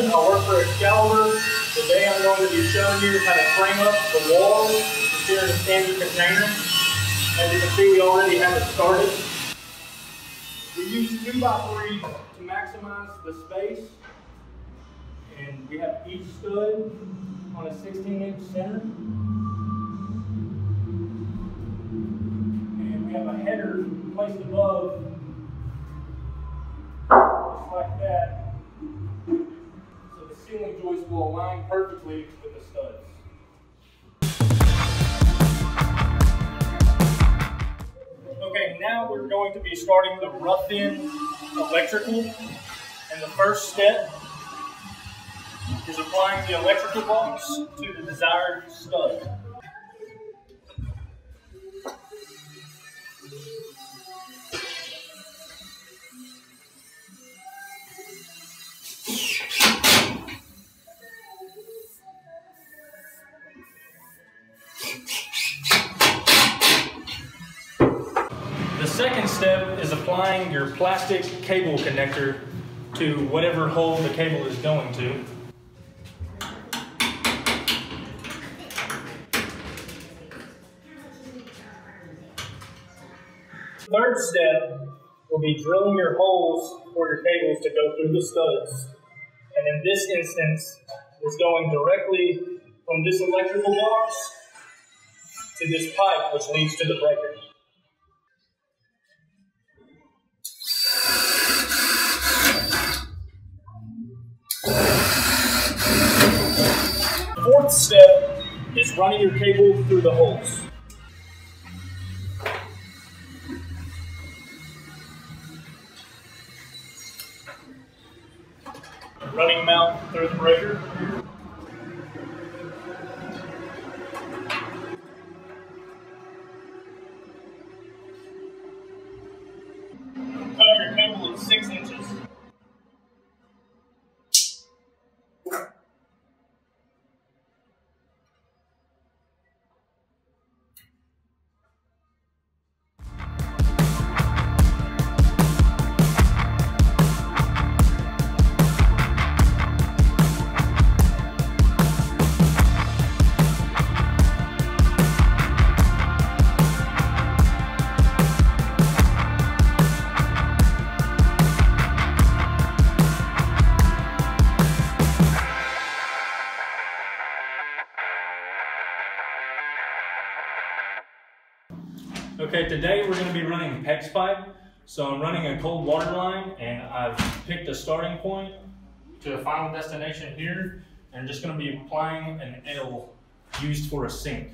Benson. I work for Excaliber. Today I'm going to be showing you how to frame up the wall considering a standard container. As you can see, we already have it started. We use 2x3s to maximize the space. And we have each stud on a 16-inch center. And we have a header placed above, just like that. So the ceiling joists will align perfectly with the studs. Okay, now we're going to be starting the rough-in electrical. And the first step is applying the electrical box to the desired stud. The second step is applying your plastic cable connector to whatever hole the cable is going to. Third step will be drilling your holes for your cables to go through the studs. And in this instance, it's going directly from this electrical box to this pipe, which leads to the breaker. The fourth step is running your cable through the holes. Running mount through the breaker. Cut your cable at 6 inches. Okay, today we're going to be running PEX pipe. So I'm running a cold water line and I've picked a starting point to a final destination here. And I'm just going to be applying an L used for a sink.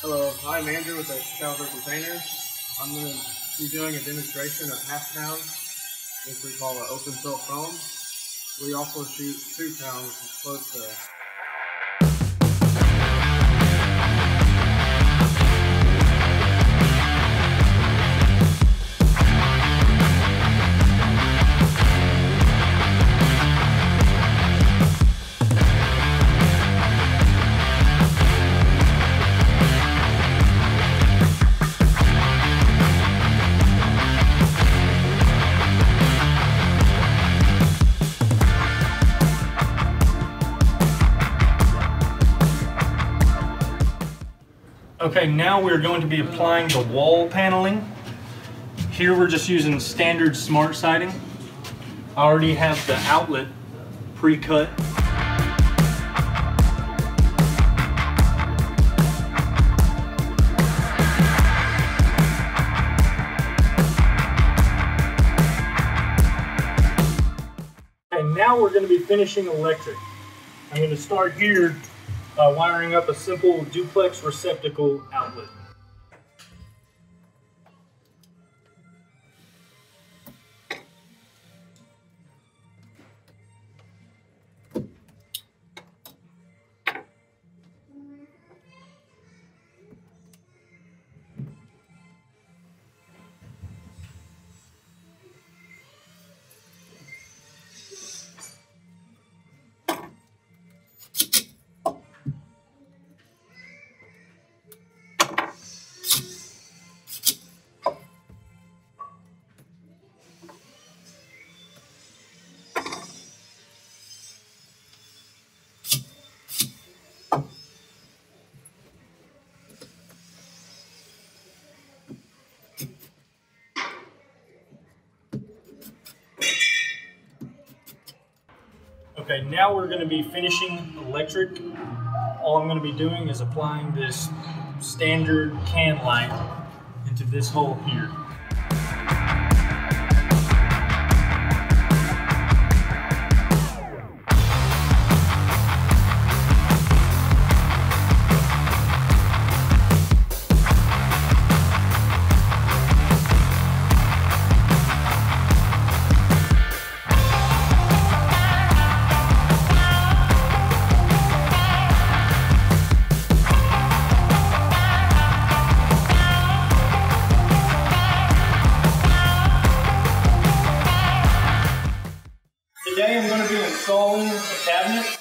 Hello, I'm Andrew with XCaliber Container. I'm going to be doing a demonstration of half-pound, which we call an open fill foam. We also shoot 2 pounds, which is close to. Okay, now we're going to be applying the wall paneling. Here we're just using standard smart siding. I already have the outlet pre-cut. And now we're going to be finishing electric. I'm going to start here. Wiring up a simple duplex receptacle outlet. Okay, now we're going to be finishing electric. All I'm going to be doing is applying this standard can light into this hole here. Today I'm going to be installing a cabinet